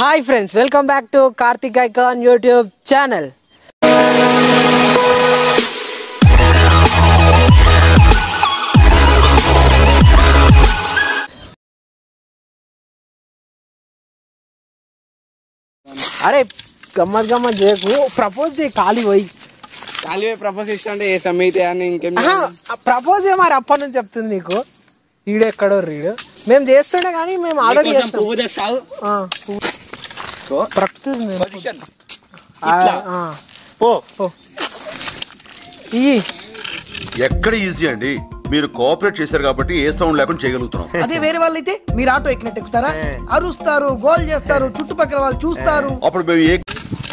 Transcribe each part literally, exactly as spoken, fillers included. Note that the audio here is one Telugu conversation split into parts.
Hi friends, welcome back to Karthik Icon YouTube channel. अरे गम्मत गम्मत देखो प्रपोज जे काली वही काली वे प्रपोज इस्टंडे ये समीत यानी इनके हाँ प्रपोज ये हमारा अपन ने जब तुमने को रीडे करो रीडे मैम जेस्टर ने कहानी मैम आलोड़ी है तो पूजा साउ हाँ तो प्रपोज में पोजीशन इतना हाँ ओ ओ ये ये कड़ी इजी है नी मेरे कॉर्पोरेट चेसर का बटी ऐसा उन लायकुन चेगल उतना अधे मेरे वाले थे मेरा तो एक नेट कुतारा अरुस्तारो गोल जस्तारो चुट्टू पकड़वाल चूस्तारो अपन बेबी एक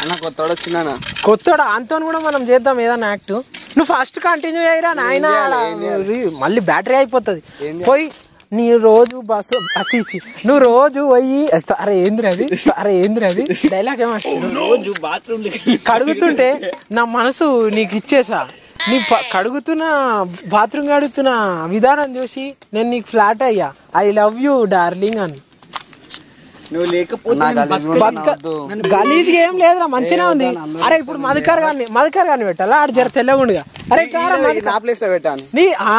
ना कोतड़ा चिना ना कोतड़ा आंतोन गुना मनम जेदा मेरा ना एक्टू नू फास्ट कंटिन्यू यारा ना ही ना मल्ली बैटरी आई पता थी कोई नी रोज़ बस अच्छी थी नू रोज़ वही तारे इंद्र भी तारे इंद्र भी डायलॉग है मास्टर रोज़ बाथरूम लेके खड़गुतुंटे ना मनसु नी किच्चेसा नी खड़गुतुना बाथरूम गाड़ुतुना विदारण जोशी ने नी फ्लैट आया आई लव यू डार्लिंग अन नो लेके पोतना बदक गालीज गेम लेदरा మంచినా ఉంది अरे ఇప్పుడు మదకర్ గాని మదకర్ గాని పెట్టాలా ఆడ జర తెల్లగుండుగా अरे కారం మది నా ప్లేస్ లో పెట్టాను నీ ఆ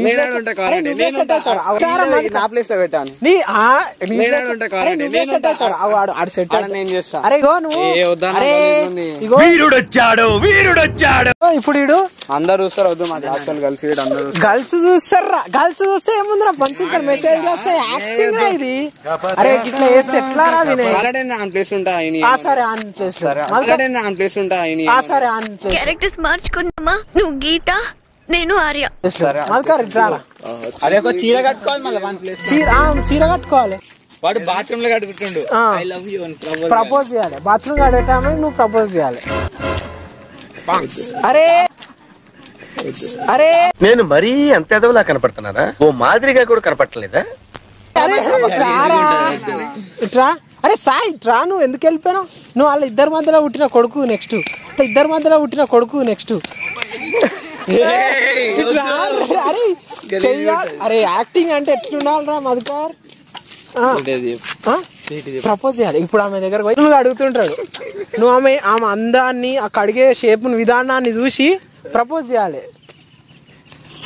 నేనేడ ఉంటా కారం నేను సెట్ అవుతాను కారం మది నా ప్లేస్ లో పెట్టాను నీ ఆ నేనేడ ఉంటా కారం నేను సెట్ అవుతాను ఆడు ఆడు సెట్ అలా నేను చేస్తా अरे గో ను ఏ ఉదాహరణ ఉంది వీరుడు వచ్చాడు వీరుడు వచ్చాడు ఇప్పుడు వీడు అందరూ చూస్తారు వద్దు మా ఆస్కల్ గల్స్ వీడు అందరూ గల్స్ చూస్తారా గల్స్ చూస్తే ఏముందిరా పంచింకర్ మెసేజ్ లో వస్తాయి యాక్టింగ్ రా ఇది अरे ఇట్లా ఎట్లా రా వినే ఆల్రెడీ నేను ప్లేస్ ఉంటా ఐని ఆ సరే ఆన్ ప్లేస్ సరే ఆల్రెడీ నేను ప్లేస్ ఉంటా ఐని ఆ సరే ఆన్ ప్లేస్ క్యారెక్టర్స్ మార్చుకుందామా నువ్వు గీత నేను ఆర్య సరే మల్కర్ ఇట్లా రా అరే కొ చీర కట్టుకోవాలి మల్ల వన్ ప్లేస్ చీర ఆ చీర కట్టుకోవాలి వాడు బాత్రూమ్ లో కట్టుకుంటుండు ఐ లవ్ యు అని ప్రపోజ్ ప్రపోజ్ చేయాలి బాత్రూమ్ కడటామే నువ్వు ప్రపోజ్ చేయాలి బాంక్స్ అరే అరే నేను మరీ అంత ఎదవలా కనపడతానారా ఓ మాదిరిగా కూడా కనపడట్లేదా अरे ट्रा अरे साई ट्रा नवेलिपना वाल इधर मध्य पुटना को नैक्स्ट इधर मध्य पुटना को नैक्स्ट अरे अरे ऐक्टिंग अंत एट्लरा मधुकार प्रपोज इपड़ आम दूसरा अड़ता आम आम अंदा अड़गे षेप विधा चूसी प्रपोज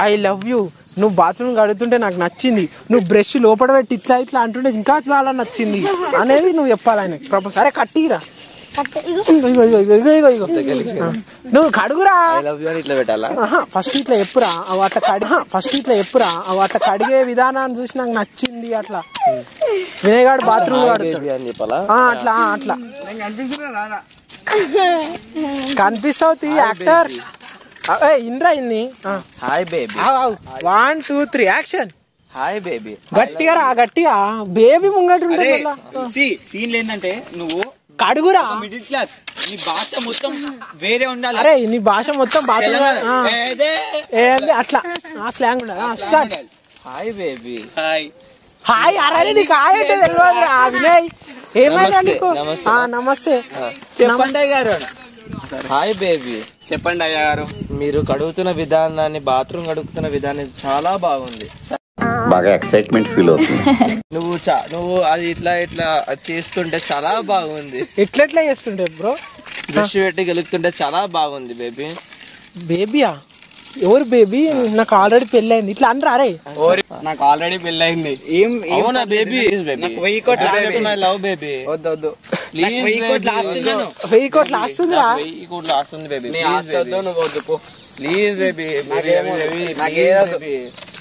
आई लव यू నువ్వు బాత్రూమ్ కడుగుతుంటే నాకు నచ్చింది నువ్వు బ్రష్ లోపల పెట్టి ఇట్లా ఇట్లా అంటుంటే ఇంకా చాలా నచ్చింది అనేది నువ్వు చెప్పాలి ఆయనకి ప్రపోజ్ అరే కట్టిరా నువ్వు కడుగురా ఫస్ట్ ఇట్లా ఎప్పురా అట్లా కడి ఫస్ట్ ఇట్లా ఎప్పురా అట్లా కడిగే విధానాన్ని చూసి నాకు నచ్చింది అట్లా వినయగాడు బాత్రూమ్ కడుగుతాడు అట్లా అట్లా కనిపిస్తావు తీ యాక్టర్ ఇంద్రా ఇన్ని hi baby one two three action hi baby గట్టిగా రా గట్టిగా బేబీ ముంగట ఉంటాడు సీన్ ఏంటంటే నువ్వు కడుగురా మిడిల్ క్లాస్ నీ భాష మొత్తం వేరే ఉండాలి అరే నీ భాష మొత్తం అట్లా ఆ స్లాంగ్ ఉండాలి హాయ్ బేబీ హాయ్ హాయ్ అరే నీకు హాయ్ అంటే తెలియదురా వినయ్ ఏమైనా నీకు నమస్తే చెప్పండి గారు హాయ్ బేబీ చెప్పండి అయ్యా గారు మీరు కడుగుతున్న విధానాన్ని బాత్రూమ్ కడుగుతున్న విధానం చాలా బాగుంది బాగా ఎక్సైట్‌మెంట్ ఫీల్ అవుతుంది నువ్వు నువ్వు అది ఇట్లా ఇట్లా చేస్తుంటే చాలా బాగుంది ఇట్లా ఇట్లా చేస్తుంటే బ్రో బ్రష్ పెట్టి గలుగుతుంటే చాలా బాగుంది బేబీ బేబీయా ఎవరు బేబీ నాకు ఆల్రెడీ పెళ్ళైంది ఇట్లా అన్న రా రే నాకు ఆల్రెడీ పెళ్ళైంది ఏం ఏమోనా బేబీ నాకు వెయ్యి కోట్లు ఆస్తున్నా లవ్ బేబీ వద్దు వద్దు ప్లీజ్ వెయ్యి కోట్లు ఆస్తున్నాను వెయ్యి కోట్లు ఆస్తుందిరా వెయ్యి కోట్లు ఆస్తుంది బేబీ ప్లీజ్ వద్దు నువ్వు వద్దు పో ప్లీజ్ బేబీ నాకు ఏదో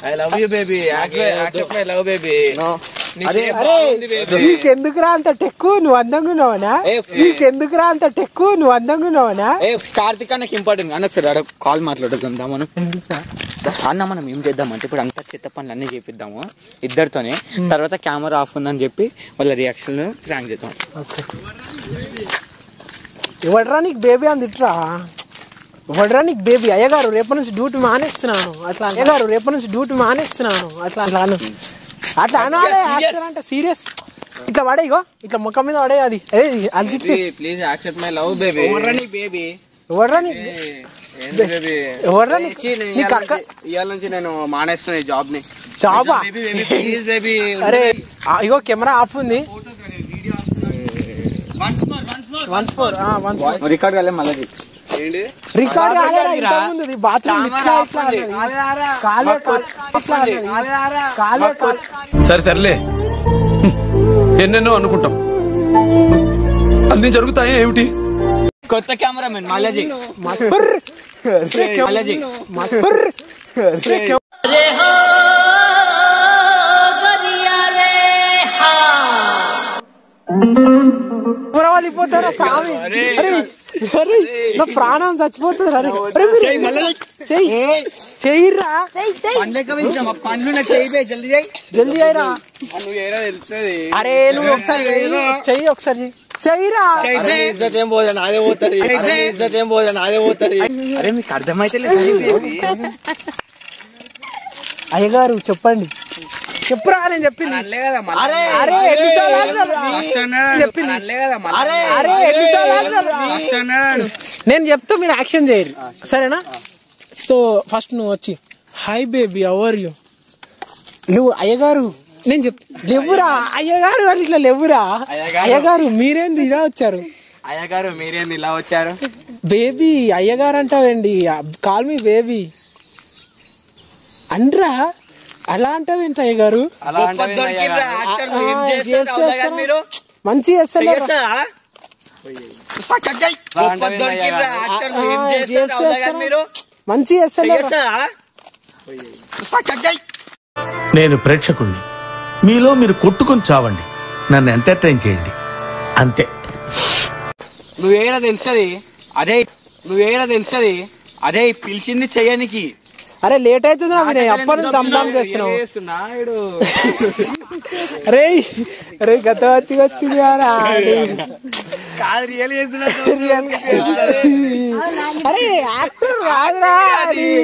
I love you baby actual I love baby no నీకెందుకురా అంత టెక్కు నువ్వు అందంగున్నావనా నీకెందుకురా అంత టెక్కు నువ్వు అందంగున్నావనా కార్తిక్ అన్నకి ఇంపార్టెంట్ అన్న ఒకసారి కాల్ మాట్లాడుకుందాం మనం అన్న మనం ఏం చేద్దామంటే ఇప్పుడు అంత చెత్త పనులు అన్నీ చేపిద్దాము ఇద్దరితోనే తర్వాత కెమెరా ఆఫ్ ఉందని చెప్పి వాళ్ళ రియాక్షన్ ప్రాంక్ చేద్దాం ఎవడరా నీకు బేబీ అని తిట్టరా ఎవడరా నీకు బేబీ అయ్యగారు రేపటి నుంచి డ్యూటీ మానేస్తున్నాను అట్లా అయ్యగారు రేపటి నుంచి డ్యూటీ మానేస్తున్నాను అట్లా అట్లాను అట్లా అనాలే యాక్టర్ అంటే సీరియస్ ఇట్లా వాడే ఇగో ఇట్లా ముఖం మీద వాడే అది please accept my love baby ఓర్రని బేబీ ఓర్రని బేబీ ఓర్రని నీ కక్క ఇయాల నుంచి నేను మానేస్తున్నా ఈ జాబ్ ని జాబా బేబీ ప్లీజ్ బేబీ అరే ఇగో కెమెరా ఆఫ్ ఉంది video off one four ah one four record గాలే మళ్ళీ ఏండి రికార్డ్ గాలే రా ముందుది బాత్రూమ్ ఇట్లా కాలేరా కాలే కాలేరా కాలే సరే సరేలే ఎన్నెన్నో అనుకుంటాం అన్నీ జరుగుతాయి ఏంటి కొత్త కెమెరామెన్ మల్లాజీ మల్లాజీ అరే హో పోతారా సామి అరే అరే నా ప్రాణం చచ్చిపోతది అరే చెయ్ మళ్ళా చెయ్ చెయ్యిరా చెయ్ చెయ్ పండ్లక విషయం ఆ పండ్లున చెయ్ బే జల్దీ చెయ్ జల్దీ ఐరా నువ్వు ఏరా తెలుస్తది అరే నువ్వు ఒకసారి చెయ్ ఒకసారి చెయ్యిరా అరే ఇజ్జత్ ఏం పోదు నాదే పోతది అరే ఇజ్జత్ ఏం పోదు నాదే పోతది అరే మీకు అర్థమైతలేదు అయ్యగారు చెప్పండి చెప్పురా నేను చెప్పింది అన్లే కదా మళ్ళీ అరే అరే ఎన్నిసార్లు అన్నాడు చెప్పింది అన్లే కదా మళ్ళీ అరే అరే ఎన్నిసార్లు అన్నాడు నేను చెప్తా మీరు యాక్షన్ చేయరు సరేనా సో ఫస్ట్ నువ్వు వచ్చి hi baby how are you నువ్వు అయ్యగారు నేను చెప్తా లేవురా అయ్యగారు వాళ్ళు ఇట్లా లేవురా అయ్యగారు మీరేంది ఇలా వచ్చారు అయ్యగారు మీరేంది ఇలా వచ్చారు బేబీ అయ్యగారు అంటావేండి కాల్ మీ బేబీ అండ్రా అలా అంటే ఏంటి అయ్యగారు మంచి మంచి నేను ప్రేక్షకుణ్ణి మీలో మీరు కొట్టుకుని చావండి నన్ను ఎంటర్టైన్ చేయండి అంతే నువ్వేనా తెలుసది అదే నువ్వేనా తెలుసది అదే పిలిచింది చెయ్యనికి అరే లేట్ అవుతుంది నాకు నేను అప్పటి నుంచి దమ్దాం చేస్తున్నావు రే రే గత వచ్చి వచ్చింది అరే యాక్టర్ రాదురా ఇది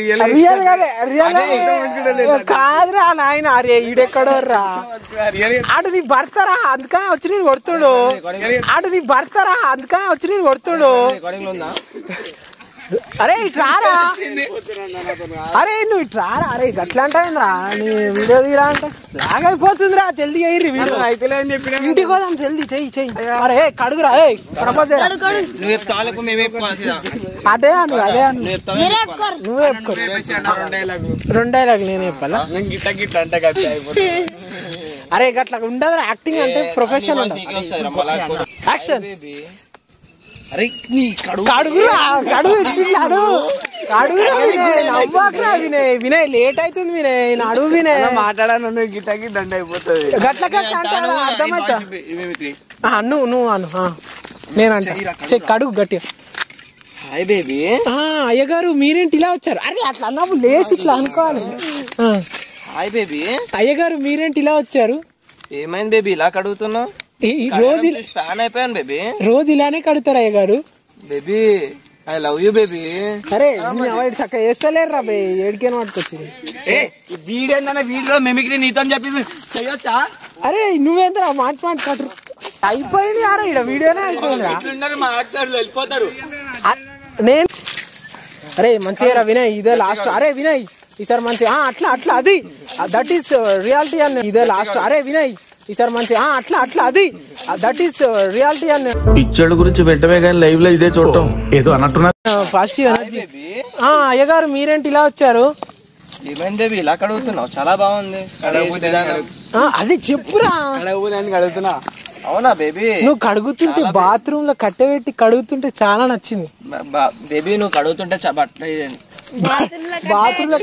రియల్ రియల్ గానే రియల్ కాదురా నాయన అరే ఈడెక్కడో రా ఆడు నీ భర్తరా అందుకనే వచ్చి నేను కొడుతుడు ఆడు నీ భర్తరా అందుకనే వచ్చి నేను కొడుతుడు అరే ఇట్రారా అరే నువ్వు ఇట్రారా అరే గట్లా అంటారా నీ వీడియో తీరా అంటే లాగ్ అయిపోతుందిరా జల్దీ అయ్యి వీడియో అయితేలే అని చెప్పినా ఇంటికి పోదాం జల్దీ చెయ్యి చెయ్యి అరే కడుగురా ఏ ప్రపోజ్ నువ్వు చెప్తాలకు మేమే చెప్తాసిదా అదే అను అదే అను నువ్వు చెప్పుకో రెండు డైలాగ్ నేను చెప్పాలా నేను గిట్ట గిట్ట అంటే గట్లా అయిపోతుంది అరే గట్లా ఉండదురా యాక్టింగ్ అంటే ప్రొఫెషన్ ఉండాలి యాక్షన్ అరే నీ కడుగురా కడుగు ఇట్లాడు కడుగురా నవ్వాకరా వినయ్ వినయ్ లేట్ అవుతుంది వినయ్ నడువు వినయ్ మాట్లాడాను గిట్టకి దండ అయిపోతుంది గట్ల అర్థమైతే నువ్వు నువ్వు అను నేనంటే చెక్ కడుగు గట్టిగా హాయ్ బేబీ అయ్యగారు మీరేంటి ఇలా వచ్చారు అరే అట్లా అన్నప్పుడు లేచి ఇట్లా అనుకోవాలి హాయ్ బేబీ అయ్యగారు మీరేంటి ఇలా వచ్చారు ఏమైంది బేబీ ఇలా కడుగుతున్నావు రోజు ఫ్యాన్ అయిపోయాను బేబీ రోజు ఇలానే కడుతారు అయ్య గారు baby I love you baby అరే చక్క వేస్తలేరు రా బే ఏడికేనా పట్టుకొచ్చి వీడేందనే వీడిలో మిమిక్రీ నీతో చెప్పింది చెయ్యొచ్చా అరే నువ్వేంద్రా మాట మాట కట్టు అయిపోయింది అరే ఇక్కడ వీడియోనే అయిపోయింది మాట్లాడు వెళ్ళిపోతారు నేను అరే మంచిగా రా వినయ్ ఇదే లాస్ట్ అరే వినయ్ ఈసారి మంచి అట్లా అట్లా అది దట్ ఈస్ రియాలిటీ అని ఇదే లాస్ట్ అరే వినయ్ ఈసారి మంచి అట్లా అట్లా అది దట్ ఈస్ రియాలిటీ అని పిచ్చోళ్ళ గురించి వెంటనే కానీ లైవ్ లో ఇదే చూడటం ఏదో అన్నట్టున్నారు పాజిటివ్ ఎనర్జీ అయ్యగారు మీరేంటి ఇలా వచ్చారు ఏమైంది ఇలా కడుగుతున్నావు చాలా బాగుంది అది చెప్పురా కడుగుతున్నా అవునా బేబీ నువ్వు కడుగుతుంటే బాత్రూమ్ లో కట్టబెట్టి కడుగుతుంటే చాలా నచ్చింది బేబీ నువ్వు కడుగుతుంటే బాత్రూమ్ లో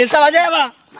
చేసావా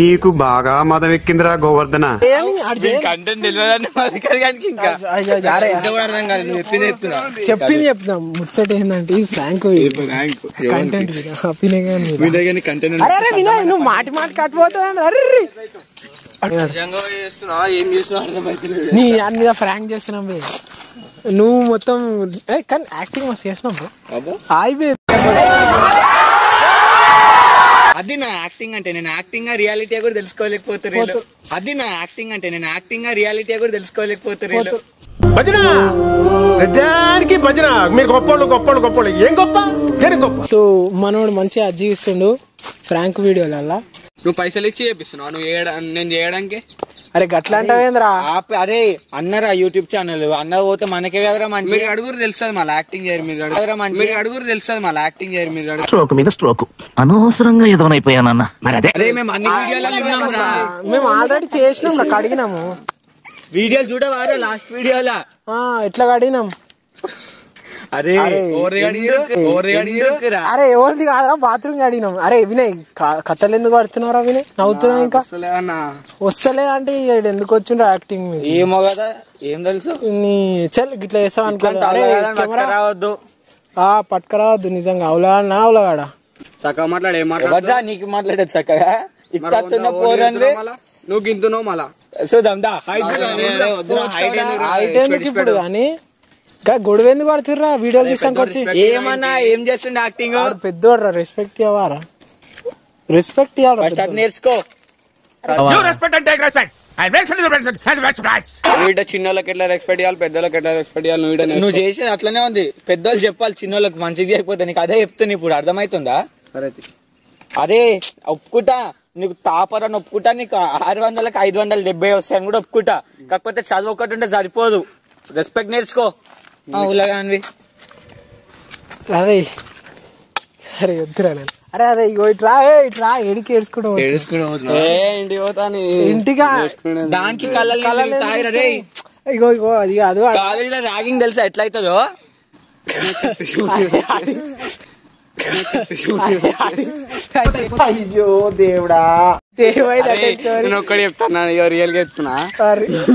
నీకు బాగా మదం ఎక్కిందిరా గోవర్ధన చెప్పింది చెప్తాం ముచ్చట ఏంటంటే ఫ్రాంక్ కంటెంట్ నువ్వు మాటి మాట కట్టిపోతావు నీ దాని మీద ఫ్రాంక్ చేస్తున్నాం బే, నువ్వు మొత్తం కానీ యాక్టింగ్ మస్తు చేస్తున్నావు ఆయిబే. అది నా యాక్టింగ్ అంటే నేను యాక్టింగ్ గా రియాలిటీ కూడా తెలుసుకోలేకపోతారు. అది నా యాక్టింగ్ అంటే నేను యాక్టింగ్ గా రియాలిటీ కూడా తెలుసుకోలేకపోతారు. సో మనోడు మంచిగా జీవిస్తుండు ఫ్రాంక్ వీడియోలల్లా. నువ్వు పైసలు ఇచ్చి చేపిస్తున్నావు, నువ్వు నేను చేయడానికి. అరే గట్లా అంటావేంద్రా, అరే అన్నారా యూట్యూబ్ ఛానల్ అన్న పోతే మనకే కదరా. మంచి మీరు అడుగురు తెలుస్తుంది మళ్ళీ యాక్టింగ్ చేయరు. మీరు అడగరా మంచి, మీరు అడుగురు తెలుస్తుంది మళ్ళీ యాక్టింగ్ చేయరు. మీరు స్ట్రోక్ మీద స్ట్రోక్ అనవసరంగా ఎదవనైపోయానన్న. మరి అదే అరే మేము అన్ని వీడియోలలో ఉన్నాంరా, మేము ఆల్రెడీ చేసినాం నాకు అడిగినాము. వీడియోలు చూడవారా లాస్ట్ వీడియోలా ఎట్లా అడిగినాం? అరే అరే ఎవరిది కాదరా, బాత్రూమ్ అడిగినాం. అరే వినయ్ కథలు ఎందుకు ఆడుతున్నారా వినయ్? నవ్వుతున్నా ఇంకా వస్తలే అంటే ఎందుకు వచ్చిండ్రా యాక్టింగ్ ఏమో కదా, ఏం తెలుసు నీ చల్ ఇట్లా చేస్తావు అనుకోవద్దు, ఆ పట్టుకరావద్దు. నిజంగా అవులా నా అవులగాడా చక్కగా మాట్లాడే మాట్లాడ, నీకు మాట్లాడేది చక్కగా ఇస్తున్న పోరండి. నువ్వు గింతున్నావు మళ్ళా చూద్దాందా ఇప్పుడు కానీ గొడవ ఎందుకు పడుతుర్రా? వీడియోలు చూసానికి ఏమన్నా ఏం చేస్తుండే యాక్టింగ్ పెద్దోడ్రా, రెస్పెక్ట్ ఇవ్వరా, రెస్పెక్ట్ ఇవ్వాలి నేర్చుకో. చిన్నోళ్ళకి ఎట్లా రెస్పెక్ట్ ఇవ్వాలి, పెద్దోళ్ళకి ఎట్లా రెస్పెక్ట్ ఇవ్వాలి నువ్వు నువ్వు చేసేది అట్లనే ఉంది. పెద్దోళ్ళు చెప్పాలి చిన్నోళ్ళకి, మంచిగా చేయకపోతే. నీకు అదే చెప్తున్నా ఇప్పుడు అర్థమవుతుందా? అదే ఒప్పుకుంటా, నీకు తాపర్ అని ఒప్పుకుంటా, నీకు ఆరు వందలకి ఐదు వందల డెబ్బై వస్తాయని కూడా ఒప్పుకుంటా. కాకపోతే చదువు ఒకటి ఉంటే సరిపోదు, రెస్పెక్ట్ నేర్చుకో. అరే అరే వద్దురా, అరే అరే ఇగో ఇట్లా ఇట్లా ఎడికి ఏడ్చుకుంటాం ఇంటిగా. దానికి ఇగో ఇగో అది కాదు, ర్యాగింగ్ తెలుసా ఎట్లా అవుతుందో? అయ్యో దేవుడా, నేను ఒక్కడ చెప్తాను ఇక రియల్ గా చెప్తున్నా,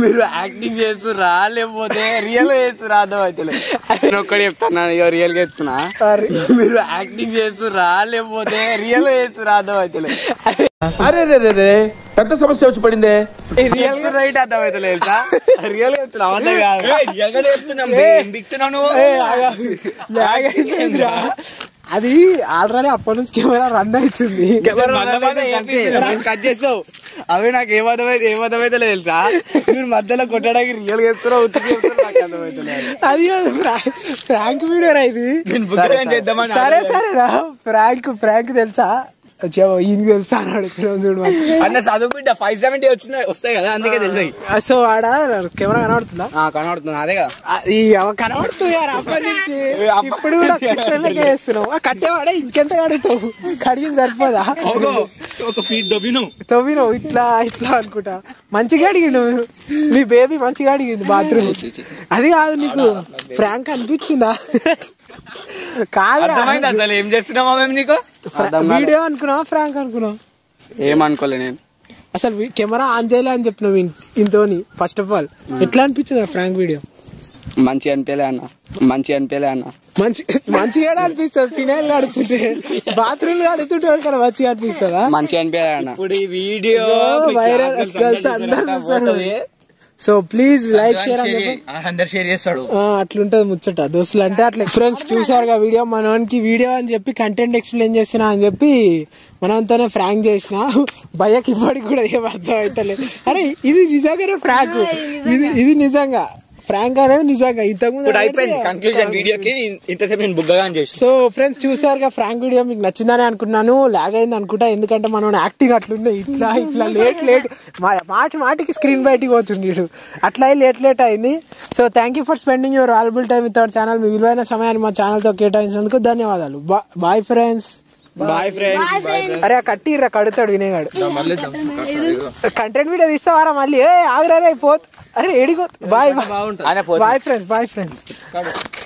మీరు యాక్టింగ్ చేస్తురా లేకపోతే రియల్ గా చేస్తురా అర్థమైతలే. నేను ఒక్కడ చెప్తాను ఇక రియల్ గా చెప్తున్నా, మీరు యాక్టింగ్ చేస్తురా లేకపోతే రియల్ గా చేస్తురా అర్థమైతలే. అరే రే పెద్ద సమస్య వచ్చి పడిందే, రియల్ గా రైట్ అర్థమైతలే, రియల్ గా చెప్తున్నా. అది ఆల్రెడీ అప్పటి నుంచి కెమెరా రన్ అవుతుంది, కట్ చేస్తావు అవి. నాకు ఏమర్థమైతే ఏమర్థమైతే తెలుసా, మీరు మధ్యలో కొట్టడానికి రియల్ గా చెప్తున్నా, అది ఫ్రాంక్ వీడియో రా ఇది. సరే సరేరా ఫ్రాంక్ ఫ్రాంక్ తెలుసా, తెలుసా అన్న చదువు బిడ్డ ఫైవ్ సెవెంటీ వచ్చిన వస్తాయి కదా అందుకే తెలుసాయి. సో ఆడ కెమెరా కనబడుతుందా? కనబడుతుంది అదే కదా కనబడుతుంది. కట్టేవాడే ఇంకెంత కడుగుతావు, కడిగిన సరిపోదా? తవ్వినవు ఇట్లా ఇట్లా అనుకుంటా, మంచిగా అడిగిండు మీ బేబీ, మంచిగా అడిగింది బాత్రూమ్. అది కాదు నీకు ఫ్రాంక్ అనిపించిందా? కాదు ఏం చేస్తున్నావా మేము నీకు వీడియో అనుకున్నావా ఫ్రాంక్ అనుకున్నావు? ఏమనుకోలే నేను అసలు, కెమెరా ఆన్ చేయలే అని చెప్పినావు ఇంతోని. ఫస్ట్ ఆఫ్ ఆల్ ఎట్లా అనిపించింది ఫ్రాంక్ వీడియో? మంచి అనిపించలే అన్న, మంచి అనిపించలే అన్న. మంచి మంచిగా అనిపిస్తుంది, ఫినాయిల్ కడుపుతుంటే బాత్రూమ్ కడుపుతుంటే కదా మంచిగా అనిపిస్తుందా? మంచిగా అనిపించలే అన్న. ఇప్పుడు ఈ వీడియో వైరల్ అవుతుంది, సో ప్లీజ్ లైక్ షేర్ అందరు షేర్ చేస్తాడు. అట్లుంటది ముచ్చట దోస్తులు అంటే అట్లా. ఫ్రెండ్స్ చూసారుగా వీడియో, మనోనికి వీడియో అని చెప్పి కంటెంట్ ఎక్స్ప్లెయిన్ చేస్తున్నా అని చెప్పి మనతోనే ఫ్రాంక్ చేసిన భయ్యకి ఇప్పటికి కూడా ఏం అర్థం అవుతలేదు. అరే ఇది నిజంగానే ఫ్రాంక్, ఇది ఇది నిజంగా ఫ్రాంక్ అనేది నిజంగా. ఇంతకుముందు సో ఫ్రెండ్స్ చూసారుగా ఫ్రాంక్ వీడియో మీకు నచ్చిందని అనుకున్నాను. లాగ్ అయింది అనుకుంటా, ఎందుకంటే మనం యాక్టింగ్ అట్లుండే ఇట్లా ఇట్లా లేట్ లేట్ మాటి మాటికి స్క్రీన్ బయటికి పోతుంది అట్లా లేట్ లేట్ అయింది. So thank you for spending your valuable time with our channel. మీ విలువైన సమయాన్ని మా ఛానల్తో కేటాయించినందుకు ధన్యవాదాలు. Bye friends. అరే కట్టిర్రా కడుతాడు వినేగాడు. కంటెంట్ వీడియో తీస్తావారా మళ్ళీ? ఏ ఆగరే పోతు. అరే ఎడిగో. Bye bye bye friends, bye friends.